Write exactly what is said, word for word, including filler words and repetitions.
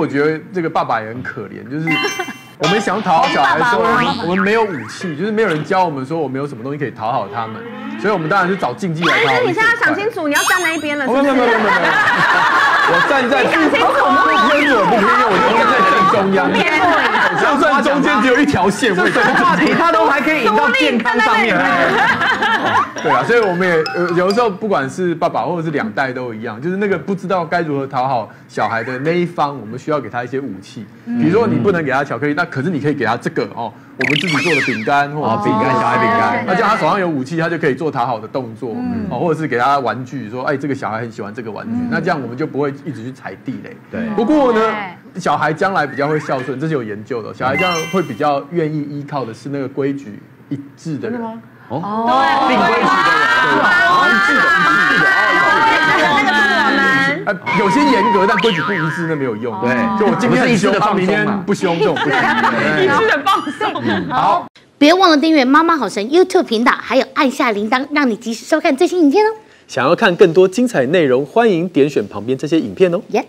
我觉得这个爸爸也很可怜，就是我们想讨好小孩的时候，我们没有武器，就是没有人教我们说我们有什么东西可以讨好他们，所以我们当然是找竞技来讨好。但是你现在想清楚，你要站哪一边了？没有没有没有没有，我站在想清楚，偏左不偏右，我站在正中央。就算中间只有一条线，我什么话题他都还可以引到健康上面。 对啊，所以我们也有的时候，不管是爸爸或者是两代都一样，就是那个不知道该如何讨好小孩的那一方，我们需要给他一些武器。比如说你不能给他巧克力，那可是你可以给他这个哦，我们自己做的饼干或者饼干小孩饼干，那叫他手上有武器，他就可以做讨好的动作哦，或者是给他玩具，说哎这个小孩很喜欢这个玩具，那这样我们就不会一直去踩地雷。对，不过呢，小孩将来比较会孝顺，这是有研究的，小孩这样会比较愿意依靠的是那个规矩一致的人。 哦，对，定规矩的人，啊，一致的，一致的，哦，那个是我们，呃，有些严格，但规矩不一致那没有用，对，就我今天很凶，明天不凶，这种不行，一致的放松。好，别忘了订阅妈妈好神 YouTube 频道，还有按下铃铛，让你及时收看最新影片哦。想要看更多精彩内容，欢迎点选旁边这些影片哦。耶。